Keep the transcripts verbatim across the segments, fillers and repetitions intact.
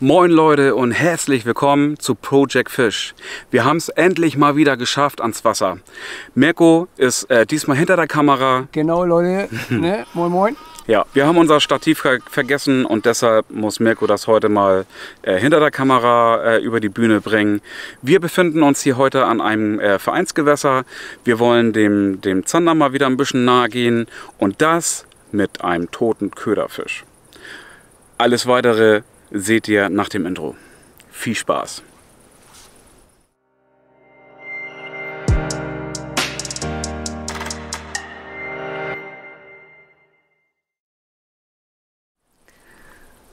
Moin Leute und herzlich willkommen zu Project Fish. Wir haben es endlich mal wieder geschafft ans Wasser. Mirko ist äh, diesmal hinter der Kamera. Genau Leute, ne? Moin moin. Ja, wir haben unser Stativ ver vergessen und deshalb muss Mirko das heute mal äh, hinter der Kamera äh, über die Bühne bringen. Wir befinden uns hier heute an einem äh, Vereinsgewässer. Wir wollen dem, dem Zander mal wieder ein bisschen nahe gehen und das mit einem toten Köderfisch. Alles weitere seht ihr nach dem Intro. Viel Spaß!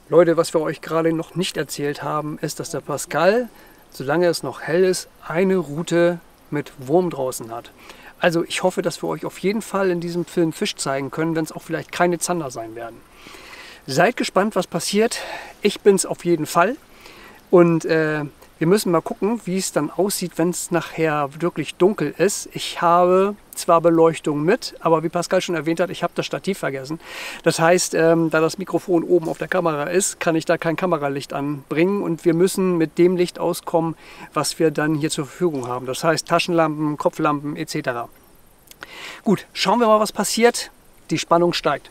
Leute, was wir euch gerade noch nicht erzählt haben, ist, dass der Pascal, solange es noch hell ist, eine Rute mit Wurm draußen hat. Also ich hoffe, dass wir euch auf jeden Fall in diesem Film Fisch zeigen können, wenn es auch vielleicht keine Zander sein werden. Seid gespannt, was passiert. Ich bin es auf jeden Fall. Und äh, wir müssen mal gucken, wie es dann aussieht, wenn es nachher wirklich dunkel ist. Ich habe zwar Beleuchtung mit, aber wie Pascal schon erwähnt hat, ich habe das Stativ vergessen. Das heißt, ähm, da das Mikrofon oben auf der Kamera ist, kann ich da kein Kameralicht anbringen. Und wir müssen mit dem Licht auskommen, was wir dann hier zur Verfügung haben. Das heißt Taschenlampen, Kopflampen et cetera. Gut, schauen wir mal, was passiert. Die Spannung steigt.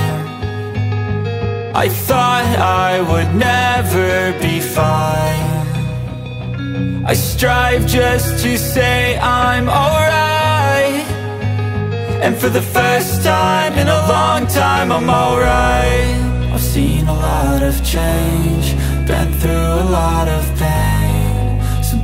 I thought I would never be fine. I strive just to say I'm alright. And for the first time in a long time, I'm alright. I've seen a lot of change, been through a lot of pain. Some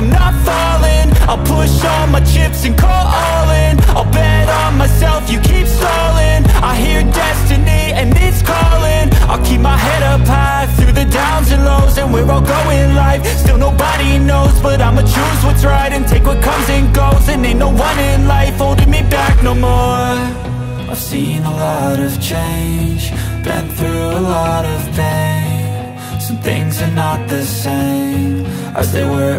I'm not falling, I'll push all my chips and call all in. I'll bet on myself, you keep stalling. I hear destiny and it's calling. I'll keep my head up high through the downs and lows, and we're all going life. Still nobody knows, but I'ma choose what's right and take what comes and goes. And ain't no one in life holding me back no more. I've seen a lot of change, been through a lot of pain. Some things are not the same as they were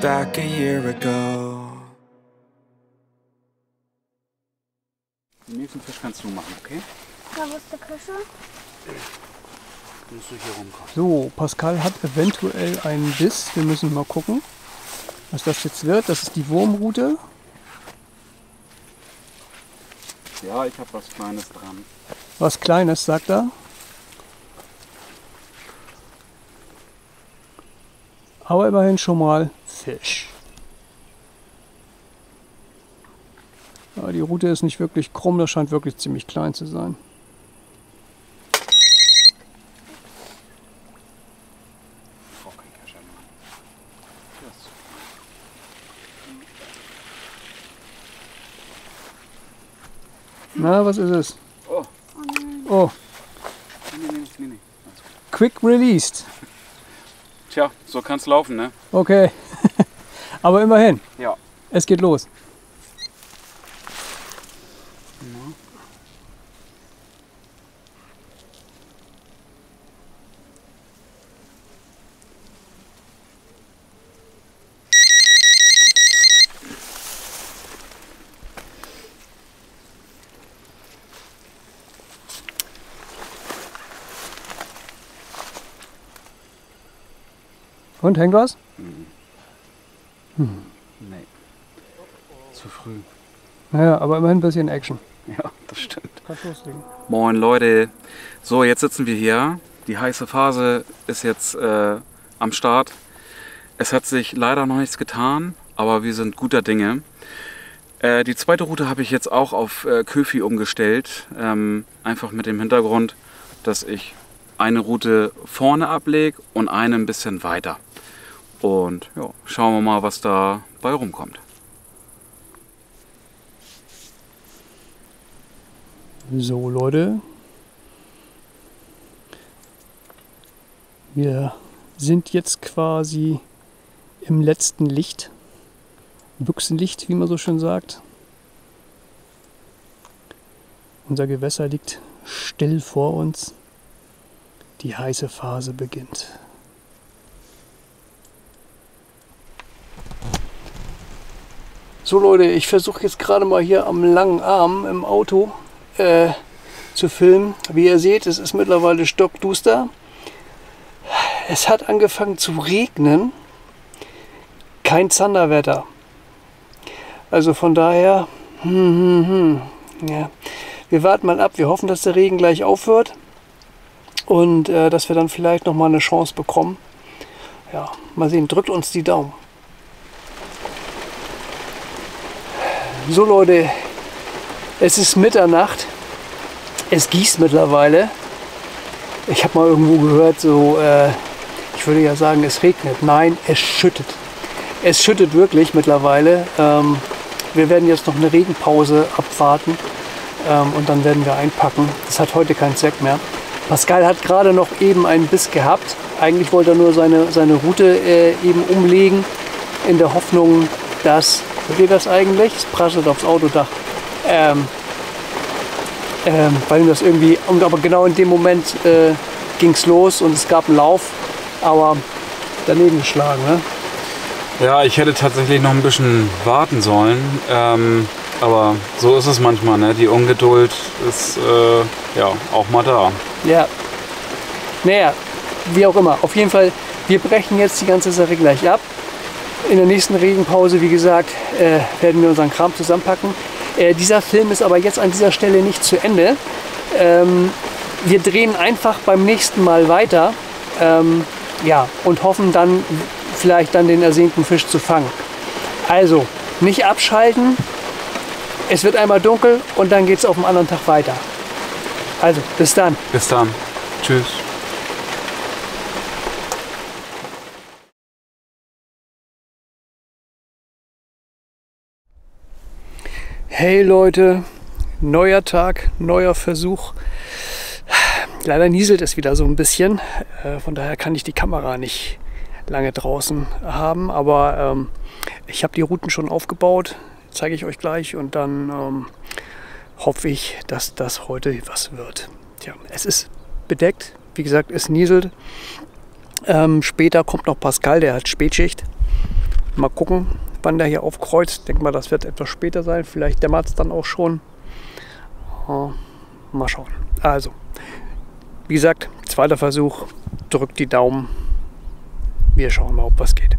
Back a year ago. Den nächsten Fisch kannst du machen, okay? Da wo ist der Köcher? Musst du hier rumkommen. So, Pascal hat eventuell einen Biss. Wir müssen mal gucken, was das jetzt wird. Das ist die Wurmrute. Ja, ich habe was Kleines dran. Was Kleines, sagt er. Aber immerhin schon mal Fisch. Ja, die Rute ist nicht wirklich krumm, das scheint wirklich ziemlich klein zu sein. Na, was ist es? Oh. Oh. Nee, nee, nee, nee. Quick released. Tja, so kann's laufen, ne? Okay. Aber immerhin. Ja. Es geht los. Und, hängt was? Mhm. Hm. Nee. Zu früh. Naja, aber immerhin ein bisschen Action. Ja, das stimmt. Moin Leute. So, jetzt sitzen wir hier. Die heiße Phase ist jetzt äh, am Start. Es hat sich leider noch nichts getan, aber wir sind guter Dinge. Äh, die zweite Route habe ich jetzt auch auf äh, Köfi umgestellt. Ähm, einfach mit dem Hintergrund, dass ich eine Route vorne ablege und eine ein bisschen weiter. Und ja, schauen wir mal, was da bei rumkommt. So Leute, wir sind jetzt quasi im letzten Licht, Büchsenlicht, wie man so schön sagt. Unser Gewässer liegt still vor uns. Die heiße Phase beginnt. So Leute, ich versuche jetzt gerade mal hier am langen Arm im Auto äh, zu filmen. Wie ihr seht, es ist mittlerweile stockduster. Es hat angefangen zu regnen. Kein Zanderwetter. Also von daher, hm, hm, hm. Ja. Wir warten mal ab. Wir hoffen, dass der Regen gleich aufhört und äh, dass wir dann vielleicht noch mal eine Chance bekommen. Ja, mal sehen. Drückt uns die Daumen. So Leute, es ist Mitternacht, es gießt mittlerweile. Ich habe mal irgendwo gehört, so, äh, ich würde ja sagen, es regnet. Nein, es schüttet. Es schüttet wirklich mittlerweile. Ähm, wir werden jetzt noch eine Regenpause abwarten ähm, und dann werden wir einpacken. Das hat heute keinen Zweck mehr. Pascal hat gerade noch eben einen Biss gehabt. Eigentlich wollte er nur seine, seine Route äh, eben umlegen, in der Hoffnung, dass... Seht ihr das eigentlich? Es prasselt aufs Autodach. Ähm, ähm, weil ihm das irgendwie... Und aber genau in dem Moment äh, ging es los und es gab einen Lauf, aber daneben geschlagen, ne? Ja, ich hätte tatsächlich noch ein bisschen warten sollen. Ähm, aber so ist es manchmal, ne? Die Ungeduld ist äh, ja auch mal da. Ja. Naja, wie auch immer. Auf jeden Fall, wir brechen jetzt die ganze Sache gleich ab. In der nächsten Regenpause, wie gesagt, äh, werden wir unseren Kram zusammenpacken. Äh, dieser Film ist aber jetzt an dieser Stelle nicht zu Ende. Ähm, wir drehen einfach beim nächsten Mal weiter ähm, ja, und hoffen dann vielleicht dann den ersehnten Fisch zu fangen. Also nicht abschalten, es wird einmal dunkel und dann geht es auf dem anderen Tag weiter. Also bis dann. Bis dann. Tschüss. Hey Leute, neuer Tag, neuer Versuch. Leider nieselt es wieder so ein bisschen, von daher kann ich die Kamera nicht lange draußen haben, aber ähm, ich habe die Routen schon aufgebaut, zeige ich euch gleich und dann ähm, hoffe ich, dass das heute was wird. Tja, es ist bedeckt, wie gesagt, es nieselt. Ähm, später kommt noch Pascal, der hat Spätschicht. Mal gucken, wann der hier aufkreuzt. Ich denke mal, das wird etwas später sein. Vielleicht dämmert es dann auch schon. Oh, mal schauen. Also, wie gesagt, zweiter Versuch. Drückt die Daumen. Wir schauen mal, ob was geht.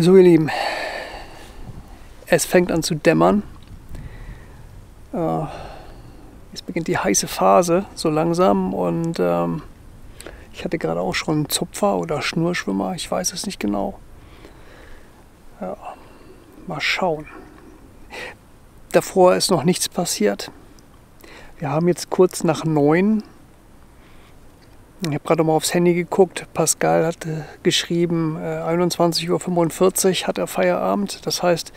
So ihr Lieben, es fängt an zu dämmern. Äh, jetzt beginnt die heiße Phase so langsam und ähm, ich hatte gerade auch schon einen Zupfer oder Schnurschwimmer, ich weiß es nicht genau. Ja, mal schauen. Davor ist noch nichts passiert. Wir haben jetzt kurz nach neun. Ich habe gerade mal aufs Handy geguckt. Pascal hat geschrieben, äh, einundzwanzig Uhr fünfundvierzig hat er Feierabend. Das heißt,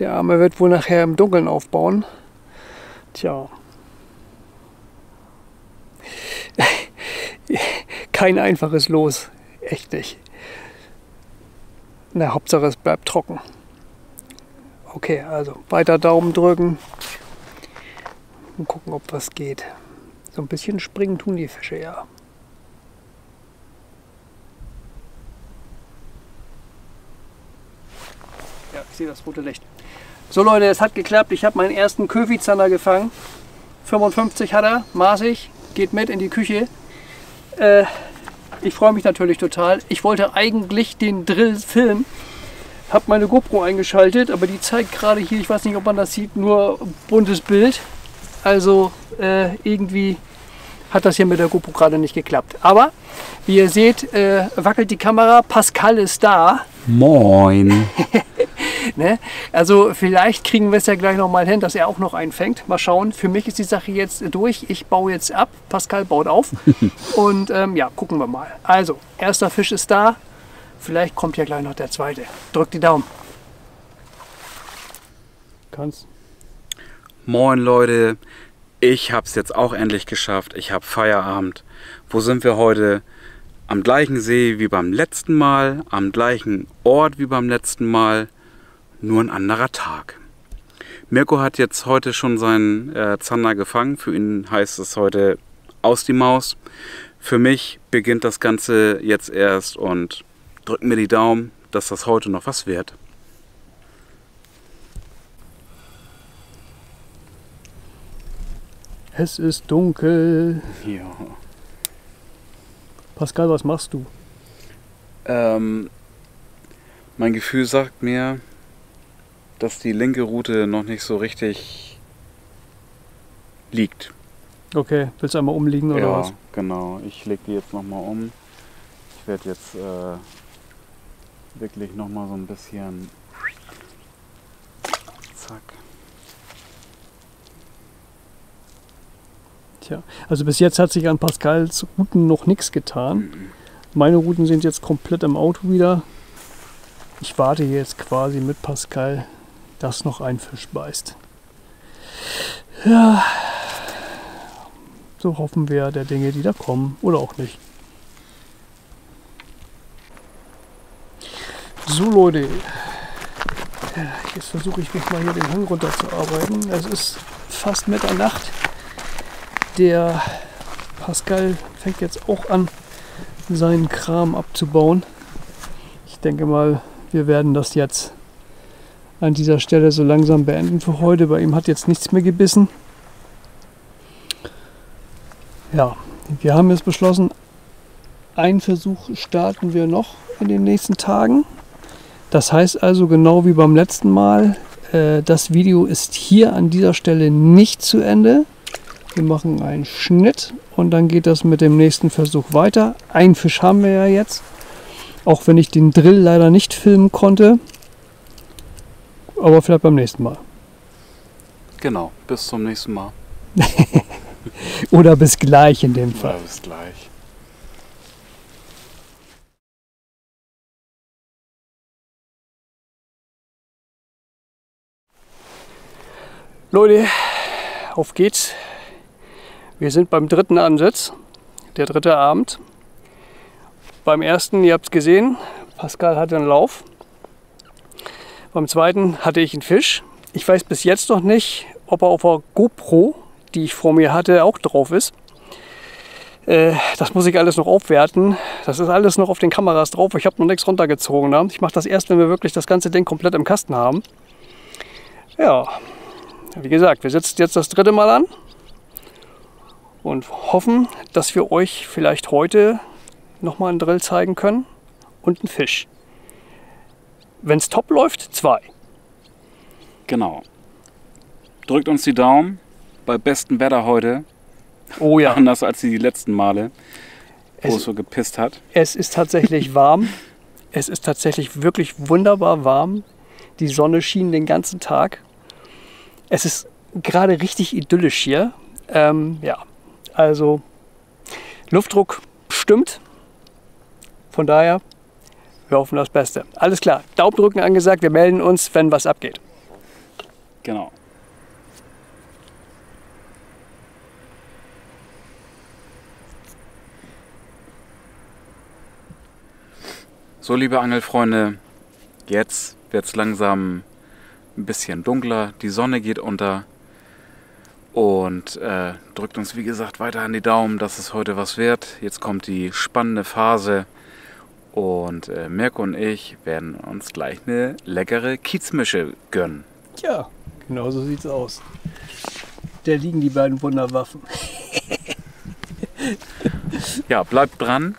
der Arme wird wohl nachher im Dunkeln aufbauen. Tja. Kein einfaches Los. Echt nicht. Na, Hauptsache es bleibt trocken. Okay, also weiter Daumen drücken und gucken, ob was geht. So ein bisschen springen tun die Fische ja. Ja, ich sehe das rote Licht. So Leute, es hat geklappt. Ich habe meinen ersten Köfi-Zander gefangen. fünfundfünfzig hat er, maßig, geht mit in die Küche. Äh, ich freue mich natürlich total. Ich wollte eigentlich den Drill filmen. Habe meine GoPro eingeschaltet, aber die zeigt gerade hier, ich weiß nicht, ob man das sieht, nur buntes Bild. Also äh, irgendwie hat das hier mit der GoPro gerade nicht geklappt. Aber wie ihr seht, äh, wackelt die Kamera, Pascal ist da. Moin. Ne? Also vielleicht kriegen wir es ja gleich nochmal hin, dass er auch noch einfängt. Mal schauen, für mich ist die Sache jetzt durch. Ich baue jetzt ab, Pascal baut auf und ähm, ja, gucken wir mal. Also, erster Fisch ist da. Vielleicht kommt ja gleich noch der zweite. Drückt die Daumen. Kannst. Moin Leute, ich hab's jetzt auch endlich geschafft. Ich hab Feierabend. Wo sind wir heute? Am gleichen See wie beim letzten Mal, am gleichen Ort wie beim letzten Mal, nur ein anderer Tag. Mirko hat jetzt heute schon seinen äh, Zander gefangen. Für ihn heißt es heute aus die Maus. Für mich beginnt das Ganze jetzt erst und drücken mir die Daumen, dass das heute noch was wird. Es ist dunkel. Ja. Pascal, was machst du? Ähm, mein Gefühl sagt mir, dass die linke Route noch nicht so richtig liegt. Okay, willst du einmal umliegen oder ja, was? Ja, genau. Ich lege die jetzt nochmal um. Ich werde jetzt äh, wirklich noch mal so ein bisschen, zack. Tja, also bis jetzt hat sich an Pascals Routen noch nichts getan. Meine Routen sind jetzt komplett im Auto wieder. Ich warte jetzt quasi mit Pascal, dass noch ein Fisch beißt. Ja, so hoffen wir der Dinge, die da kommen oder auch nicht. So Leute, jetzt versuche ich mich mal hier den Hang runter zu arbeiten. Es ist fast Mitternacht. Der Pascal fängt jetzt auch an, seinen Kram abzubauen. Ich denke mal, wir werden das jetzt an dieser Stelle so langsam beenden für heute. Bei ihm hat jetzt nichts mehr gebissen. Ja, wir haben jetzt beschlossen, einen Versuch starten wir noch in den nächsten Tagen. Das heißt also, genau wie beim letzten Mal, äh, das Video ist hier an dieser Stelle nicht zu Ende. Wir machen einen Schnitt und dann geht das mit dem nächsten Versuch weiter. Einen Fisch haben wir ja jetzt, auch wenn ich den Drill leider nicht filmen konnte. Aber vielleicht beim nächsten Mal. Genau, bis zum nächsten Mal. Oder bis gleich in dem Fall. Ja, bis gleich. Leute, auf geht's. Wir sind beim dritten Ansatz, der dritte Abend. Beim ersten, ihr habt es gesehen, Pascal hatte einen Lauf. Beim zweiten hatte ich einen Fisch. Ich weiß bis jetzt noch nicht, ob er auf der GoPro, die ich vor mir hatte, auch drauf ist. Äh, das muss ich alles noch aufwerten. Das ist alles noch auf den Kameras drauf. Ich habe noch nichts runtergezogen. Ne? Ich mache das erst, wenn wir wirklich das ganze Ding komplett im Kasten haben. Ja. Wie gesagt, wir setzen jetzt das dritte Mal an und hoffen, dass wir euch vielleicht heute nochmal einen Drill zeigen können und einen Fisch. Wenn es top läuft, zwei. Genau. Drückt uns die Daumen bei bestem Wetter heute. Oh ja. Anders als die letzten Male, wo es, es so gepisst hat. Es ist tatsächlich warm. Es ist tatsächlich wirklich wunderbar warm. Die Sonne schien den ganzen Tag. Es ist gerade richtig idyllisch hier. Ähm, ja, also Luftdruck stimmt. Von daher, wir hoffen das Beste. Alles klar, Daumen drücken angesagt. Wir melden uns, wenn was abgeht. Genau. So, liebe Angelfreunde, jetzt wird es langsam ein bisschen dunkler. Die Sonne geht unter und äh, drückt uns, wie gesagt, weiter an die Daumen, dass es heute was wird. Jetzt kommt die spannende Phase und äh, Mirko und ich werden uns gleich eine leckere Kiezmische gönnen. Ja, genau so sieht's aus. Da liegen die beiden Wunderwaffen. Ja, bleibt dran.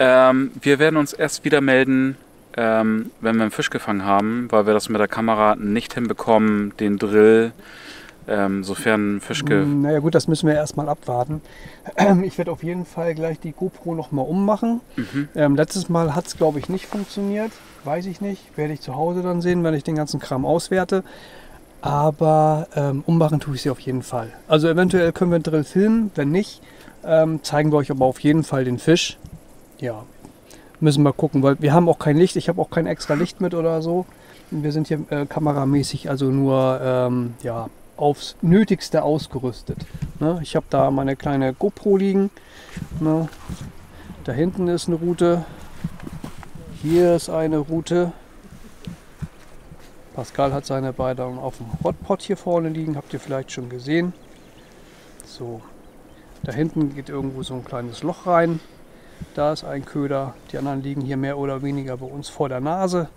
Ähm, wir werden uns erst wieder melden, ähm, wenn wir einen Fisch gefangen haben, weil wir das mit der Kamera nicht hinbekommen, den Drill, ähm, sofern ein Fisch ge... Naja gut, das müssen wir erstmal abwarten. Ich werde auf jeden Fall gleich die GoPro nochmal ummachen. Mhm. Ähm, letztes Mal hat es, glaube ich, nicht funktioniert. Weiß ich nicht. Werde ich zu Hause dann sehen, wenn ich den ganzen Kram auswerte. Aber ähm, ummachen tue ich sie auf jeden Fall. Also eventuell können wir einen Drill filmen, wenn nicht, ähm, zeigen wir euch aber auf jeden Fall den Fisch. Ja, müssen wir gucken, weil wir haben auch kein Licht. Ich habe auch kein extra Licht mit oder so. Wir sind hier äh, kameramäßig also nur ähm, ja, aufs Nötigste ausgerüstet. Ne? Ich habe da meine kleine GoPro liegen. Ne? Da hinten ist eine Rute. Hier ist eine Rute. Pascal hat seine beiden auf dem Hotpot hier vorne liegen. Habt ihr vielleicht schon gesehen. So, da hinten geht irgendwo so ein kleines Loch rein. Da ist ein Köder, die anderen liegen hier mehr oder weniger bei uns vor der Nase.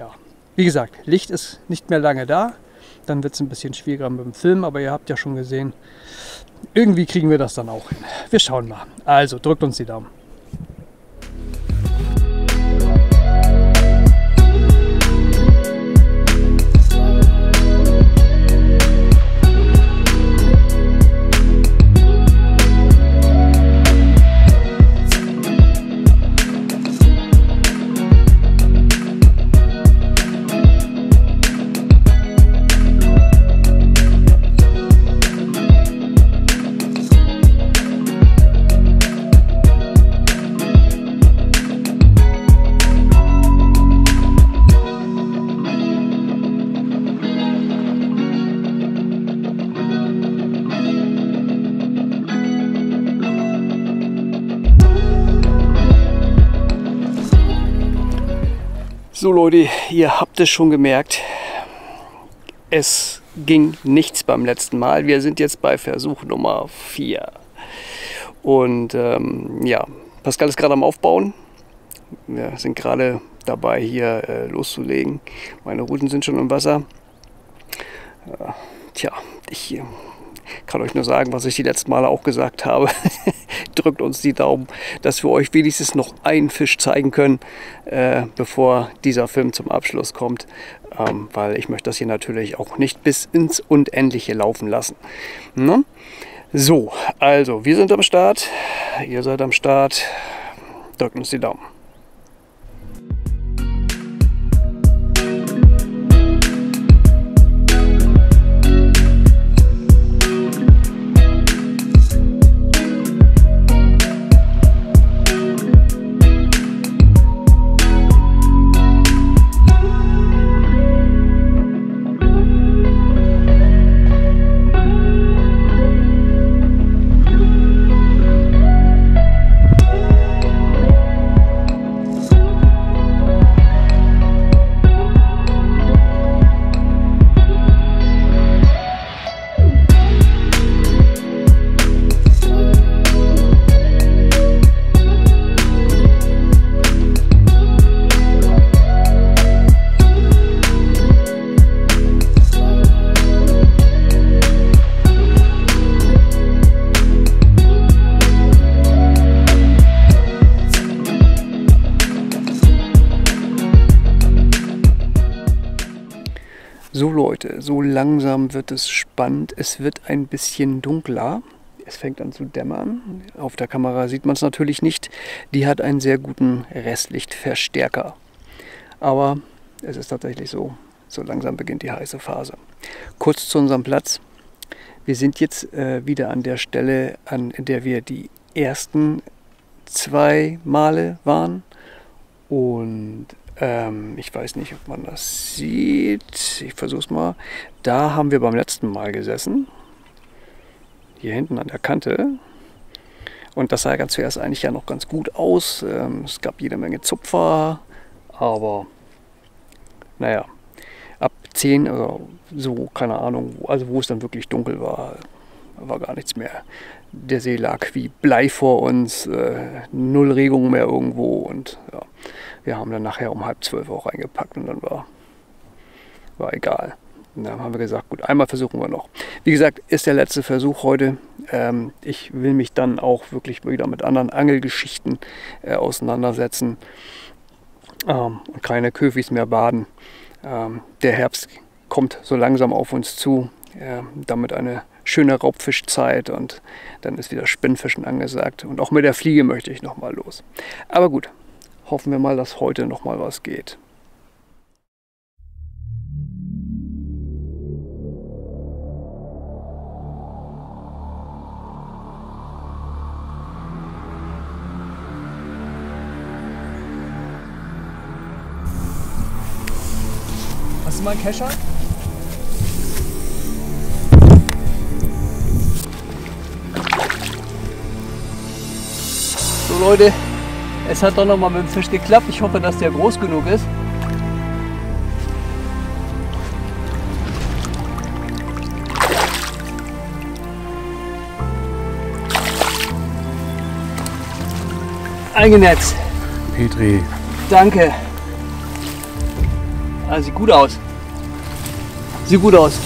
Ja, wie gesagt, Licht ist nicht mehr lange da, dann wird es ein bisschen schwieriger mit dem Film, aber ihr habt ja schon gesehen, irgendwie kriegen wir das dann auch hin. Wir schauen mal. Also drückt uns die Daumen. So Leute, ihr habt es schon gemerkt, es ging nichts beim letzten Mal. Wir sind jetzt bei Versuch Nummer vier. Und ähm, ja, Pascal ist gerade am Aufbauen. Wir sind gerade dabei, hier äh, loszulegen. Meine Ruten sind schon im Wasser. Äh, tja, ich äh, kann euch nur sagen, was ich die letzten Male auch gesagt habe. Drückt uns die Daumen, dass wir euch wenigstens noch einen Fisch zeigen können, äh, bevor dieser Film zum Abschluss kommt. Ähm, weil ich möchte das hier natürlich auch nicht bis ins Unendliche laufen lassen. Ne? So, also wir sind am Start, ihr seid am Start, drückt uns die Daumen. So Leute, so langsam wird es spannend. Es wird ein bisschen dunkler. Es fängt an zu dämmern. Auf der Kamera sieht man es natürlich nicht. Die hat einen sehr guten Restlichtverstärker. Aber es ist tatsächlich so. So langsam beginnt die heiße Phase. Kurz zu unserem Platz. Wir sind jetzt äh, wieder an der Stelle, an der wir die ersten zwei Male waren. Und ähm, ich weiß nicht, ob man das sieht. Ich versuche es mal. Da haben wir beim letzten Mal gesessen. Hier hinten an der Kante. Und das sah ganz zuerst eigentlich ja noch ganz gut aus. Ähm, es gab jede Menge Zupfer. Aber naja, ab zehn oder so, keine Ahnung, also wo es dann wirklich dunkel war, war gar nichts mehr. Der See lag wie Blei vor uns, äh, null Regung mehr irgendwo. Und ja, wir haben dann nachher um halb zwölf auch reingepackt und dann war, war egal. Und dann haben wir gesagt, gut, einmal versuchen wir noch. Wie gesagt, ist der letzte Versuch heute. Ähm, ich will mich dann auch wirklich wieder mit anderen Angelgeschichten äh, auseinandersetzen. Ähm, und keine Köfis mehr baden. Ähm, der Herbst kommt so langsam auf uns zu. Äh, damit eine schöne Raubfischzeit und dann ist wieder Spinnfischen angesagt. Und auch mit der Fliege möchte ich nochmal los. Aber gut, hoffen wir mal, dass heute nochmal was geht. Hast du mal einen Kescher? So Leute, es hat doch nochmal mit dem Fisch geklappt. Ich hoffe, dass der groß genug ist. Eingenetzt. Petri. Danke. Ah, sieht gut aus. Sieht gut aus.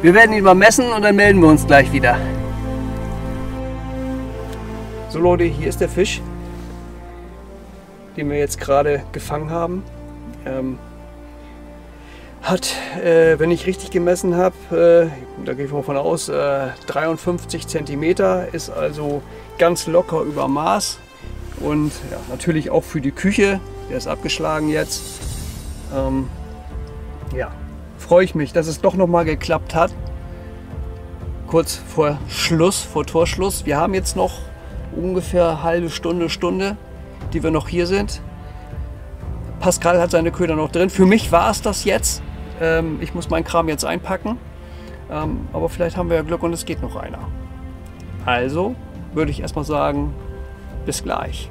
Wir werden ihn mal messen und dann melden wir uns gleich wieder. So Leute, hier ist der Fisch, den wir jetzt gerade gefangen haben. Ähm, hat, äh, wenn ich richtig gemessen habe, äh, da gehe ich mal von aus, äh, dreiundfünfzig Zentimeter, ist also ganz locker über Maß. Und ja, natürlich auch für die Küche, der ist abgeschlagen jetzt. Ähm, ja, freue ich mich, dass es doch nochmal geklappt hat. Kurz vor Schluss, vor Torschluss. Wir haben jetzt noch ungefähr eine halbe Stunde, Stunde, die wir noch hier sind. Pascal hat seine Köder noch drin. Für mich war es das jetzt. Ähm, ich muss meinen Kram jetzt einpacken. Ähm, aber vielleicht haben wir ja Glück und es geht noch einer. Also würde ich erstmal sagen, bis gleich.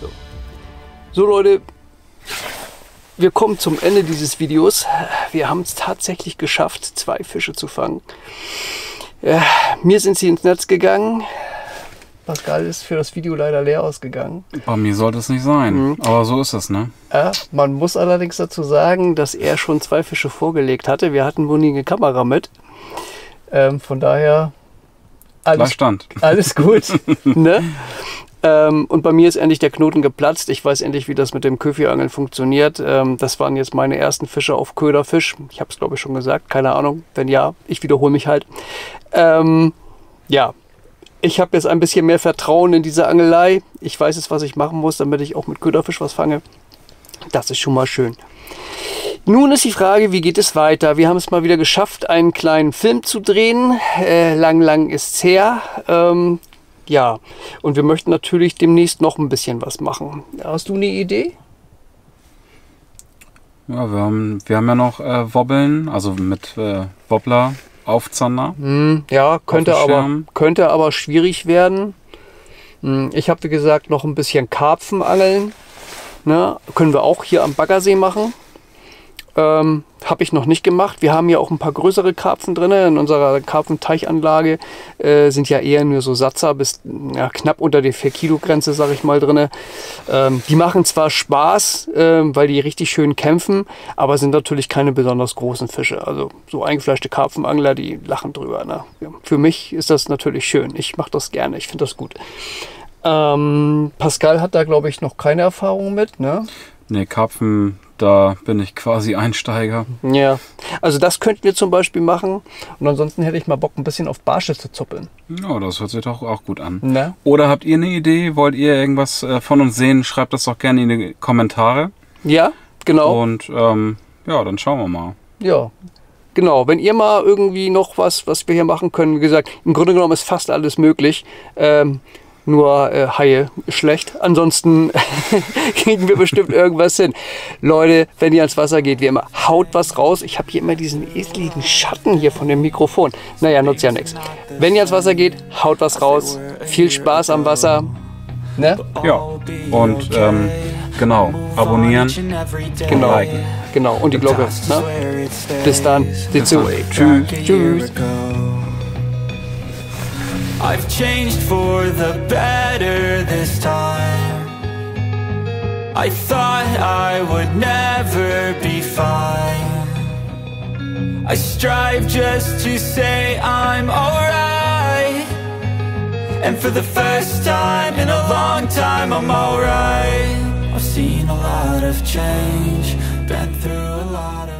So. so Leute, wir kommen zum Ende dieses Videos. Wir haben es tatsächlich geschafft, zwei Fische zu fangen. Ja, mir sind sie ins Netz gegangen. Pascal ist für das Video leider leer ausgegangen. Bei mir sollte es nicht sein, mhm. aber so ist es, ne? Ja, man muss allerdings dazu sagen, dass er schon zwei Fische vorgelegt hatte. Wir hatten wohl nie eine Kamera mit. Ähm, von daher alles, alles gut. ne? ähm, und bei mir ist endlich der Knoten geplatzt. Ich weiß endlich, wie das mit dem Köfi-Angeln funktioniert. Ähm, das waren jetzt meine ersten Fische auf Köderfisch. Ich habe es, glaube ich, schon gesagt. Keine Ahnung. Wenn ja, ich wiederhole mich halt. Ähm, ja, ich habe jetzt ein bisschen mehr Vertrauen in diese Angelei. Ich weiß jetzt, was ich machen muss, damit ich auch mit Köderfisch was fange. Das ist schon mal schön. Nun ist die Frage, wie geht es weiter? Wir haben es mal wieder geschafft, einen kleinen Film zu drehen. Äh, lang, lang ist es her. Ähm, ja, und wir möchten natürlich demnächst noch ein bisschen was machen. Hast du eine Idee? Ja, wir haben, wir haben ja noch äh, Wobbeln, also mit äh, Wobbler auf Zander. Hm, ja, könnte aber, könnte aber schwierig werden. Hm, ich habe, wie gesagt, noch ein bisschen Karpfen angeln. Na, können wir auch hier am Baggersee machen. Ähm, habe ich noch nicht gemacht. Wir haben ja auch ein paar größere Karpfen drin. In unserer Karpfenteichanlage äh, sind ja eher nur so Satzer bis ja, knapp unter der vier Kilo Grenze, sage ich mal, drin. Ähm, die machen zwar Spaß, ähm, weil die richtig schön kämpfen, aber sind natürlich keine besonders großen Fische. Also so eingefleischte Karpfenangler, die lachen drüber. Ne? Ja, für mich ist das natürlich schön. Ich mache das gerne. Ich finde das gut. Ähm, Pascal hat da, glaube ich, noch keine Erfahrung mit. Ne, nee, Karpfen... Da bin ich quasi Einsteiger. Ja, also das könnten wir zum Beispiel machen. Und ansonsten hätte ich mal Bock, ein bisschen auf Barsche zu zuppeln. Ja, das hört sich doch auch gut an. Na? Oder habt ihr eine Idee? Wollt ihr irgendwas von uns sehen? Schreibt das doch gerne in die Kommentare. Ja, genau. Und ähm, ja, dann schauen wir mal. Ja, genau. Wenn ihr mal irgendwie noch was, was wir hier machen können, wie gesagt, im Grunde genommen ist fast alles möglich. Ähm, Nur äh, Haie schlecht. Ansonsten kriegen wir bestimmt irgendwas hin. Leute, wenn ihr ans Wasser geht, wie immer, haut was raus. Ich habe hier immer diesen ekligen Schatten hier von dem Mikrofon. Naja, nutzt ja nichts. Wenn ihr ans Wasser geht, haut was raus. Viel Spaß am Wasser. Ne? Ja. Und ähm, genau, abonnieren. Genau. Liken. Genau. Und die Glocke. Ne? Bis dann. Seht zu. Tschüss. Tschüss. I've changed for the better this time. I thought I would never be fine. I strive just to say I'm alright. And for the first time in a long time I'm alright. I've seen a lot of change, been through a lot of